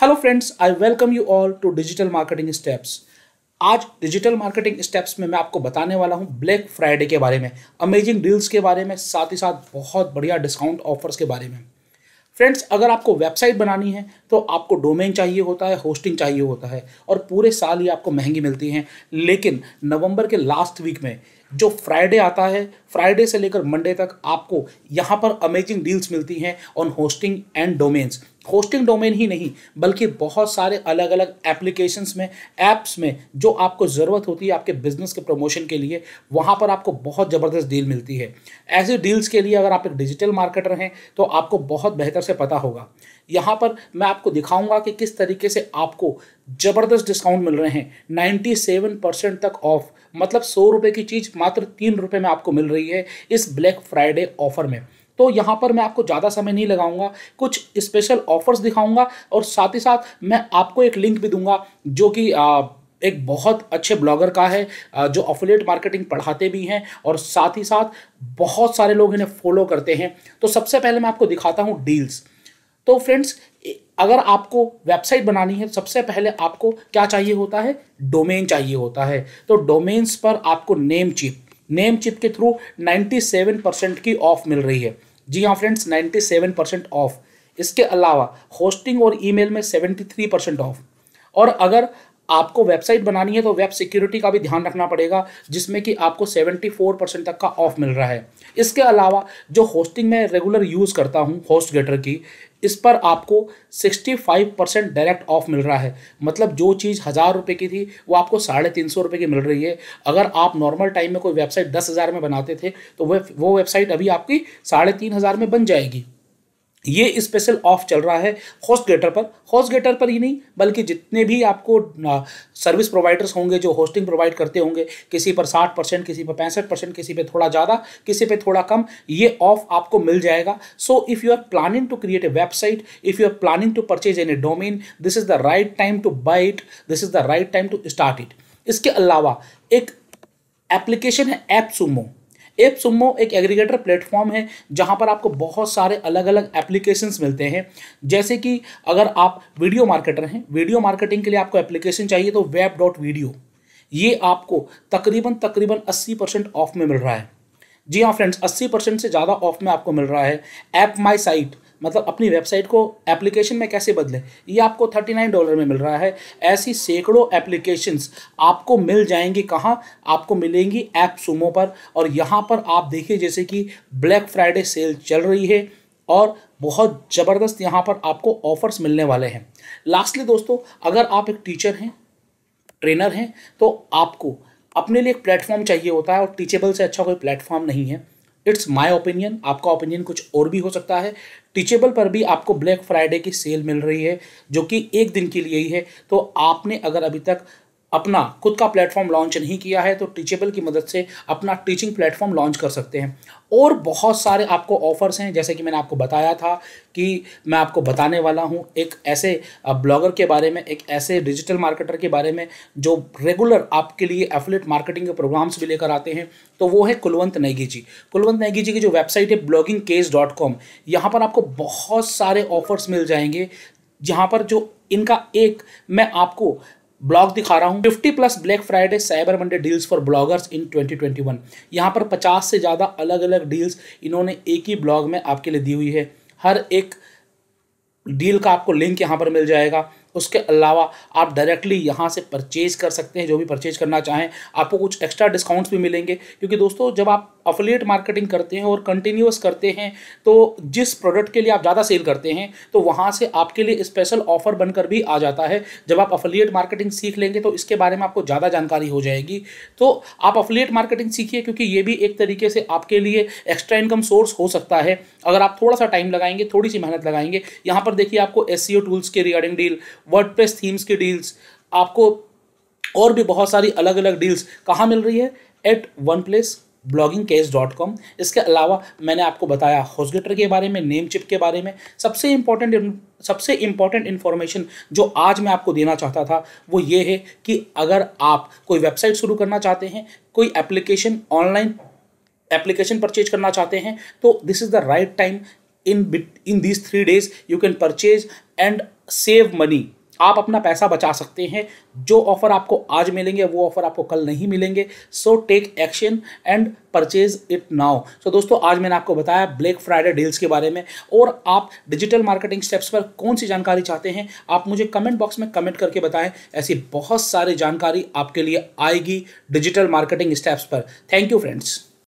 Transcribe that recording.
Hello friends, I welcome you all to digital marketing steps. आज digital marketing steps में मैं आपको बताने वाला हूं ब्लैक फ्राइडे के बारे में, अमेजिंग डील्स के बारे में, साथ ही साथ बहुत बढ़िया डिस्काउंट ऑफर्स के बारे में। फ्रेंड्स, अगर आपको वेबसाइट बनानी है तो आपको डोमेन चाहिए होता है, होस्टिंग चाहिए होता है और पूरे साल ही आपको महंगी मिलती हैं। लेकिन नवंबर के लास्ट वीक में जो फ्राइडे आता है, फ्राइडे से लेकर मंडे तक आपको यहाँ पर अमेजिंग डील्स मिलती हैं on hosting and domains. Hosting domain ही नहीं बल्कि बहुत सारे अलग अलग एप्लीकेशंस में, ऐप्स में जो आपको ज़रूरत होती है आपके बिजनेस के प्रमोशन के लिए, वहाँ पर आपको बहुत ज़बरदस्त डील मिलती है। ऐसे डील्स के लिए अगर आप एक डिजिटल मार्केटर हैं तो आपको बहुत बेहतर से पता होगा। यहाँ पर मैं आपको दिखाऊंगा कि किस तरीके से आपको ज़बरदस्त डिस्काउंट मिल रहे हैं, 97% तक ऑफ, मतलब 100 रुपये की चीज़ मात्र 3 रुपये में आपको मिल रही है इस ब्लैक फ्राइडे ऑफ़र में। तो यहाँ पर मैं आपको ज़्यादा समय नहीं लगाऊंगा, कुछ स्पेशल ऑफर्स दिखाऊंगा और साथ ही साथ मैं आपको एक लिंक भी दूंगा जो कि एक बहुत अच्छे ब्लॉगर का है, जो एफिलिएट मार्केटिंग पढ़ाते भी हैं और साथ ही साथ बहुत सारे लोग इन्हें फॉलो करते हैं। तो सबसे पहले मैं आपको दिखाता हूँ डील्स। तो फ्रेंड्स, अगर आपको वेबसाइट बनानी है सबसे पहले आपको क्या चाहिए होता है, डोमेन चाहिए होता है। तो डोमेन्स पर आपको नेमचीप के थ्रू 97% की ऑफ मिल रही है। जी हाँ फ्रेंड्स, 97% ऑफ। इसके अलावा होस्टिंग और ईमेल में 73% ऑफ। और अगर आपको वेबसाइट बनानी है तो वेब सिक्योरिटी का भी ध्यान रखना पड़ेगा, जिसमें कि आपको 74% तक का ऑफ मिल रहा है। इसके अलावा जो होस्टिंग में रेगुलर यूज़ करता हूँ, होस्टगेटर की, इस पर आपको 65% डायरेक्ट ऑफ मिल रहा है। मतलब जो चीज़ 1000 रुपये की थी वो आपको 350 रुपये की मिल रही है। अगर आप नॉर्मल टाइम में कोई वेबसाइट 10,000 में बनाते थे तो वो वेबसाइट अभी आपकी 3,500 में बन जाएगी। ये स्पेशल ऑफ चल रहा है होस्टगेटर पर। होस्टगेटर पर ही नहीं बल्कि जितने भी आपको सर्विस प्रोवाइडर्स होंगे जो होस्टिंग प्रोवाइड करते होंगे, किसी पर 60%, किसी पर 65%, किसी पर थोड़ा ज़्यादा, किसी पर थोड़ा कम, ये ऑफ आपको मिल जाएगा। So if you are planning to create a website, if you are planning to purchase any domain, this is the right time to buy it, this is the right time to start it. इसके अलावा एक application है एप्सूमो। एप्सूमो एक aggregator platform है जहाँ पर आपको बहुत सारे अलग अलग एप्लीकेशंस मिलते हैं। जैसे कि अगर आप वीडियो मार्केटर हैं, वीडियो मार्केटिंग के लिए आपको एप्लीकेशन चाहिए तो web.video, ये आपको तकरीबन 80% ऑफ में मिल रहा है। जी हाँ फ्रेंड्स, 80% से ज़्यादा ऑफ में आपको मिल रहा है। ऐप माई साइट, मतलब अपनी वेबसाइट को एप्लीकेशन में कैसे बदलें, ये आपको $39 में मिल रहा है। ऐसी सैकड़ों एप्लीकेशंस आपको मिल जाएंगी। कहाँ आपको मिलेंगी? एप्सूमो पर। और यहाँ पर आप देखिए जैसे कि ब्लैक फ्राइडे सेल चल रही है और बहुत ज़बरदस्त यहाँ पर आपको ऑफर्स मिलने वाले हैं। लास्टली दोस्तों, अगर आप एक टीचर हैं, ट्रेनर हैं, तो आपको अपने लिए एक प्लेटफॉर्म चाहिए होता है और टीचेबल से अच्छा कोई प्लेटफॉर्म नहीं है। इट्स माय ओपिनियन, आपका ओपिनियन कुछ और भी हो सकता है। टीचेबल पर भी आपको ब्लैक फ्राइडे की सेल मिल रही है जो कि एक दिन के लिए ही है। तो आपने अगर अभी तक अपना खुद का प्लेटफॉर्म लॉन्च नहीं किया है तो टीचेबल की मदद से अपना टीचिंग प्लेटफॉर्म लॉन्च कर सकते हैं। और बहुत सारे आपको ऑफर्स हैं, जैसे कि मैंने आपको बताया था कि मैं आपको बताने वाला हूं एक ऐसे ब्लॉगर के बारे में, एक ऐसे डिजिटल मार्केटर के बारे में जो रेगुलर आपके लिए एफिलिएट मार्केटिंग के प्रोग्राम्स भी लेकर आते हैं। तो वो है कुलवंत नेगी जी। कुलवंत नेगी जी की जो वेबसाइट है bloggingkaze.com, यहाँ पर आपको बहुत सारे ऑफर्स मिल जाएंगे। यहाँ पर जो इनका एक मैं आपको ब्लॉग दिखा रहा हूँ, 50+ black Friday cyber Monday deals for bloggers in 2021। यहाँ पर 50 से ज़्यादा अलग अलग डील्स इन्होंने एक ही ब्लॉग में आपके लिए दी हुई है। हर एक डील का आपको लिंक यहाँ पर मिल जाएगा। उसके अलावा आप डायरेक्टली यहाँ से परचेज कर सकते हैं, जो भी परचेज करना चाहें। आपको कुछ एक्स्ट्रा डिस्काउंट्स भी मिलेंगे, क्योंकि दोस्तों जब आप एफिलिएट मार्केटिंग करते हैं और कंटिन्यूअस करते हैं तो जिस प्रोडक्ट के लिए आप ज़्यादा सेल करते हैं तो वहाँ से आपके लिए स्पेशल ऑफर बनकर भी आ जाता है। जब आप एफिलिएट मार्केटिंग सीख लेंगे तो इसके बारे में आपको ज़्यादा जानकारी हो जाएगी। तो आप एफिलिएट मार्केटिंग सीखिए, क्योंकि ये भी एक तरीके से आपके लिए एक्स्ट्रा इनकम सोर्स हो सकता है अगर आप थोड़ा सा टाइम लगाएंगे, थोड़ी सी मेहनत लगाएंगे। यहाँ पर देखिए आपको SEO टूल्स के रिगार्डिंग डील, वर्डप्रेस थीम्स की डील्स, आपको और भी बहुत सारी अलग अलग डील्स कहाँ मिल रही है, एट वन प्लेस bloggingkaze.com। इसके अलावा मैंने आपको बताया होस्टगेटर के बारे में, नेमचीप के बारे में। सबसे इम्पॉर्टेंट इन्फॉर्मेशन जो आज मैं आपको देना चाहता था वो ये है कि अगर आप कोई वेबसाइट शुरू करना चाहते हैं, कोई एप्लीकेशन, ऑनलाइन एप्लीकेशन परचेज करना चाहते हैं, तो this is the right time. In these 3 days you can purchase and save money, आप अपना पैसा बचा सकते हैं। जो ऑफ़र आपको आज मिलेंगे वो ऑफ़र आपको कल नहीं मिलेंगे। So take action and purchase it now. So दोस्तों, आज मैंने आपको बताया ब्लैक फ्राइडे डील्स के बारे में, और आप डिजिटल मार्केटिंग स्टेप्स पर कौन सी जानकारी चाहते हैं आप मुझे कमेंट बॉक्स में कमेंट करके बताएं। ऐसी बहुत सारी जानकारी आपके लिए आएगी डिजिटल मार्केटिंग स्टेप्स पर। Thank you friends.